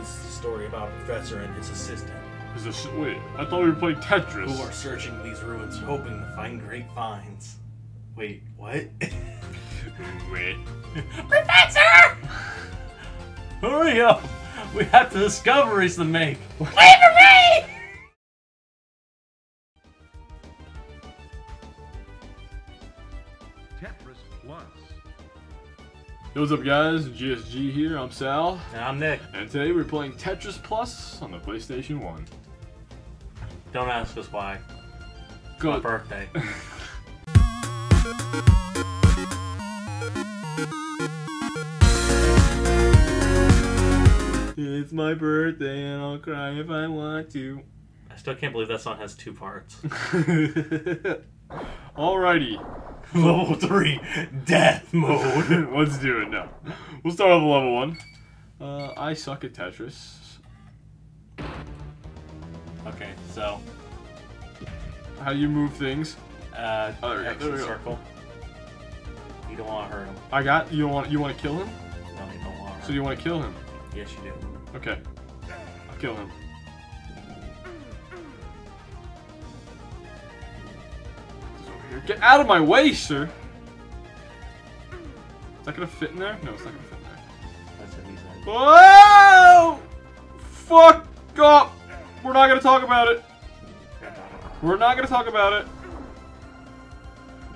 This is a story about a professor and his assistant. Wait, I thought we were playing Tetris. Who are searching these ruins, hoping to find great finds. Wait, what? Wait. Professor! Hurry up! We have discoveries to make! Wait for me! Tetris Plus. Yo, what's up guys, GSG here, I'm Sal. And I'm Nick. And today we're playing Tetris Plus on the PlayStation 1. Don't ask us why. Good. My birthday. It's my birthday and I'll cry if I want to. I still can't believe that song has two parts. Alrighty. Level 3, death mode. Let's do it now. We'll start off with level 1. I suck at Tetris. Okay, so. How do you move things? X in circle. You don't want to hurt him. I got, you want to kill him? No, you don't want to hurt him. So you want to kill him? Yes, you do. Okay. I'll kill him. Get out of my way, sir! Is that gonna fit in there? No, it's not gonna fit in there. That's what he said. Whoa! Fuck up! We're not gonna talk about it. We're not gonna talk about it.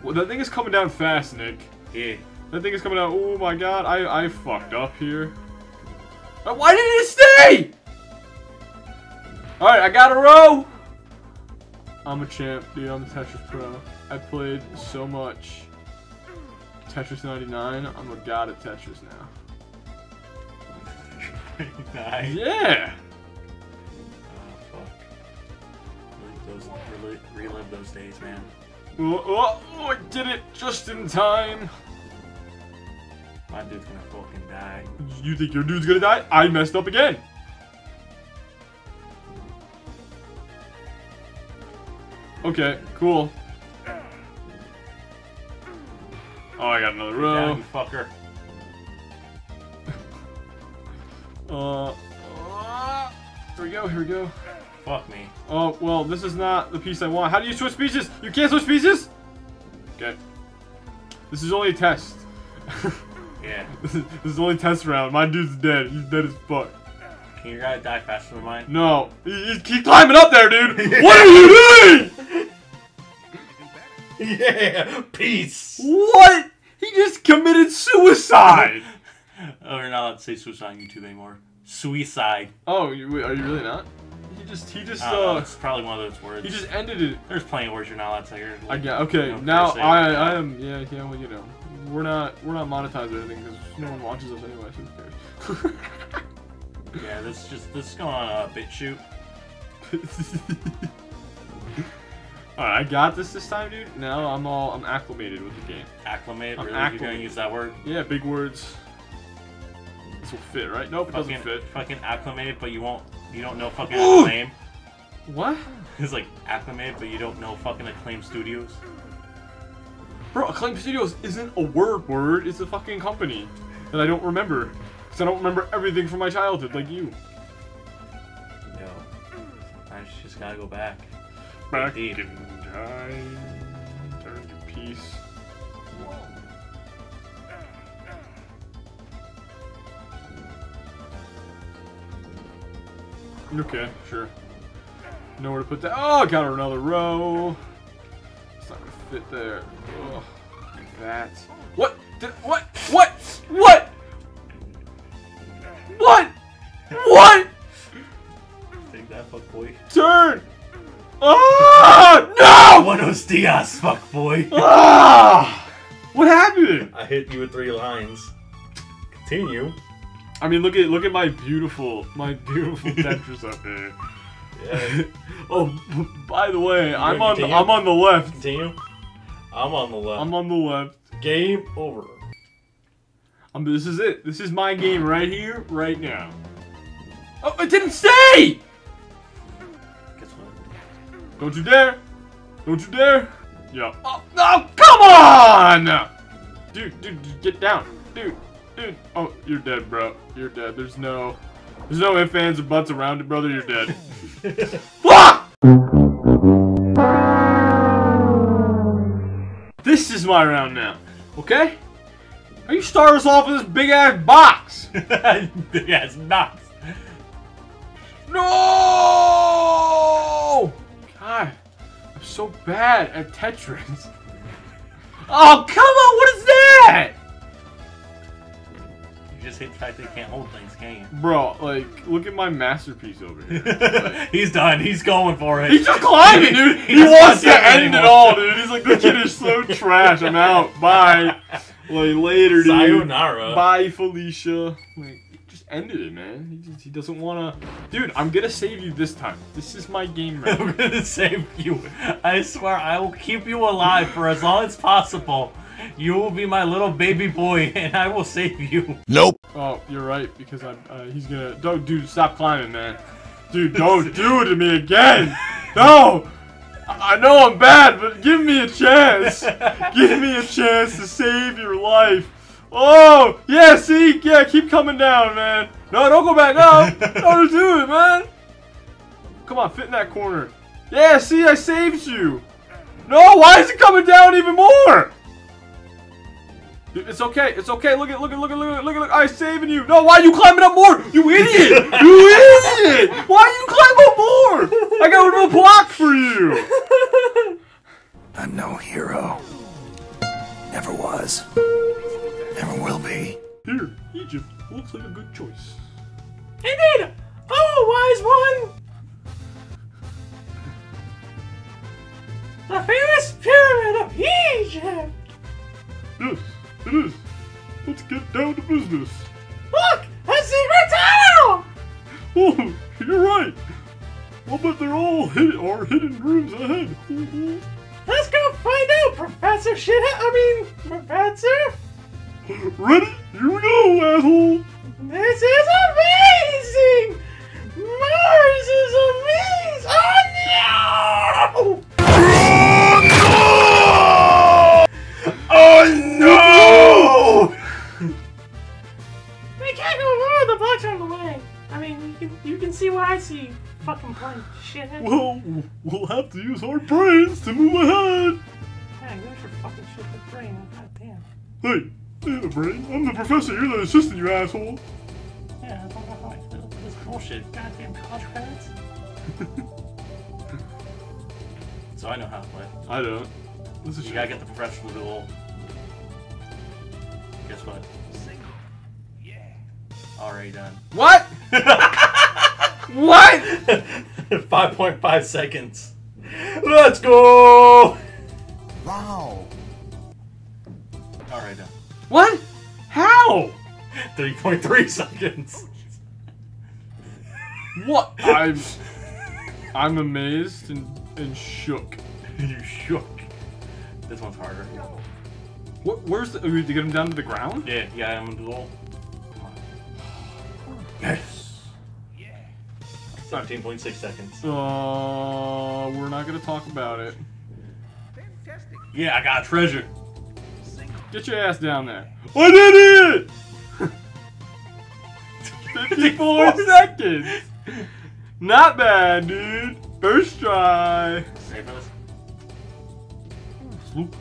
Well, that thing is coming down fast, Nick. Yeah. That thing is coming down. Oh my god, I fucked up here. Why didn't it stay? Alright, I got a row! I'm a champ, dude. I'm a Tetris pro. I played so much Tetris 99. I'm a god at Tetris now. 99? Yeah! Oh, fuck. Relive those days, man. Oh, I did it just in time! My dude's gonna fucking die. You think your dude's gonna die? I messed up again. Okay, cool. Oh, I got another row. Down, you fucker. Here we go, here we go. Fuck me. Oh, well, this is not the piece I want. How do you switch pieces? You can't switch pieces? Okay. This is only a test. Yeah. This is the only test round. My dude's dead. He's dead as fuck. Can your guy die faster than mine? No. You keep climbing up there, dude. What are you doing? Yeah. Peace. What? He just committed suicide. Oh, you're not allowed to say suicide on YouTube anymore. Suicide. Oh, are you really not? He just it's probably one of those words. He just ended it. There's plenty of words you're not allowed to say. Yeah. Okay. You know, now I am. Yeah. Well, you know. We're not monetized or anything because no one watches us anyway. Who cares? Yeah, this is going on a bit shoot. All right, I got this time, dude. Now I'm acclimated with the game. Acclimated? Really? Acclimated. You're gonna use that word? Yeah, big words. This will fit, right? Nope, it doesn't fit. Fucking acclimated, but you don't know fucking Acclaim. What? It's like acclimated, but you don't know fucking Acclaim Studios. Bro, Acclaim Studios isn't a word, it's a fucking company that I don't remember. Because I don't remember everything from my childhood, like you. No. Sometimes you just gotta go back. Back in time. Turn to peace. Okay, sure. Nowhere to put that. Oh, got another row. It's not gonna fit there. Ugh. That. What? What? What? What? Take that, fuckboy. Turn! Ah! No! Buenos dias, fuckboy. Ah! What happened? I hit you with 3 lines. Continue. I mean, look at my beautiful Tetris up here. Yeah. Oh, by the way, I'm on the left. Continue. I'm on the left. Game over. This is it. This is my game right here, right now. Oh, it didn't stay! Guess what? Don't you dare! Don't you dare! Yeah. Oh, no! Come on! Dude, get down. Dude. Oh, you're dead, bro. You're dead. There's no... There's no ifs, ands, or buts around it, brother. You're dead. This is my round now. Okay? Are you starting us off with this big-ass box? Big-ass box. No! God, I'm so bad at Tetris. Oh, come on! What is that? You just hate the fact that you can't hold things, can you? Bro, like, look at my masterpiece over here. Like, he's done. He's going for it. He's just climbing, dude. He wants to end it all, dude. He's like, this kid is so trash. I'm out. Bye. Like, later, dude. Sayonara. Bye, Felicia. Like, just ended it, man. He doesn't want to... Dude, I'm going to save you this time. This is my game right now. I'm going to save you. I swear, I will keep you alive for as long as possible. You will be my little baby boy, and I will save you. Nope. Oh, you're right, because I'm, he's going to... Dude, stop climbing, man. Dude, don't do it to me again. No. I know I'm bad, but give me a chance. Give me a chance to save your life. Oh, yeah, see? Yeah, keep coming down, man. No, don't go back up. Don't do it, man. Come on, fit in that corner. Yeah, see? I saved you. No, why is it coming down even more? Dude, it's okay. It's okay. Look at, look at. I'm saving you. No, why are you climbing up more? You idiot. You idiot. Why are you climbing up more? I got a real block for you. I'm no hero. Never was. Never will be. Here, Egypt looks like a good choice. Indeed. Oh, wise one. The famous pyramid of Egypt. Yes. It is. Let's get down to business. Look! A secret tunnel! Oh, you're right. I'll bet they're all hidden rooms ahead. Let's go find out, Professor Shithead. I mean, Professor. Ready? Here we go, asshole. This is amazing! Mars is amazing! Oh, no! Oh, no! Oh, no! You can see what I see, fucking blind shithead. Well, we'll have to use our brains to move ahead. Yeah, use your fucking shithead brain, goddamn. Hey, I have a brain. I'm the professor, you're the assistant, you asshole. Yeah, I don't know how I feel this bullshit. Goddamn college credits. So I know how to play. I don't. This is you gotta get the professional duel. Guess what? Single. Yeah. Already done. What? What? 5.5 seconds. Let's go! Wow. Alright, done. What? How? 3.3 seconds. What? I'm amazed and shook. You shook. This one's harder. What? Where's the... We have to get him down to the ground? Yeah, yeah, I'm in the hole. Yes. 17.6 seconds. We're not gonna talk about it. Fantastic. Yeah, I got a treasure. Single. Get your ass down there. I did it! 54 seconds. Not bad, dude. First try. Save us. Sloop.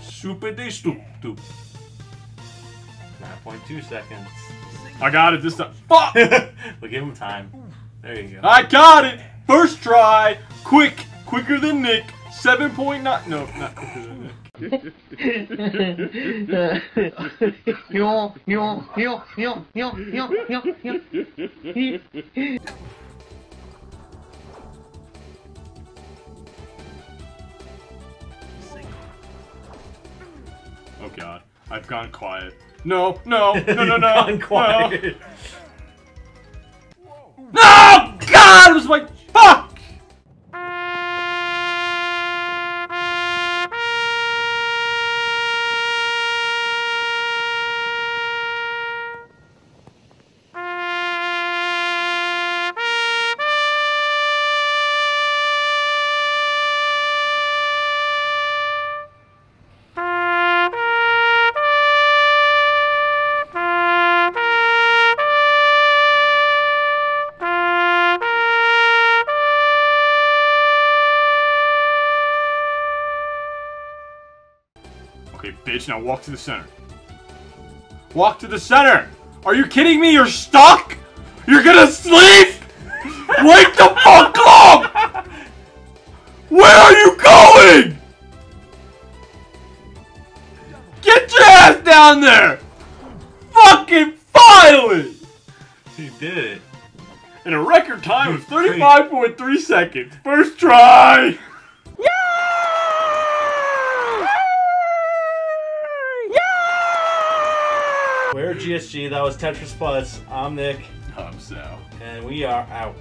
Super de sloop. 9.2 seconds. Single. I got it this time. Fuck! We'll give him time. There you go. I got it! First try! Quick! Quicker than Nick! 7.9... No, not quicker than Nick. Oh god. I've gone quiet. No, no, no, no, no, no. Gone quiet. No. No! Oh, God! It was like, fuck! bitch. Now walk to the center. Walk to the center! Are you kidding me? You're stuck? You're gonna sleep? Wake the fuck up! Where are you going? Get your ass down there! Fucking finally! He did it. In a record time of 35.3 seconds. First try! We're GSG, that was Tetris Plus. I'm Nick. I'm Sal. And we are out.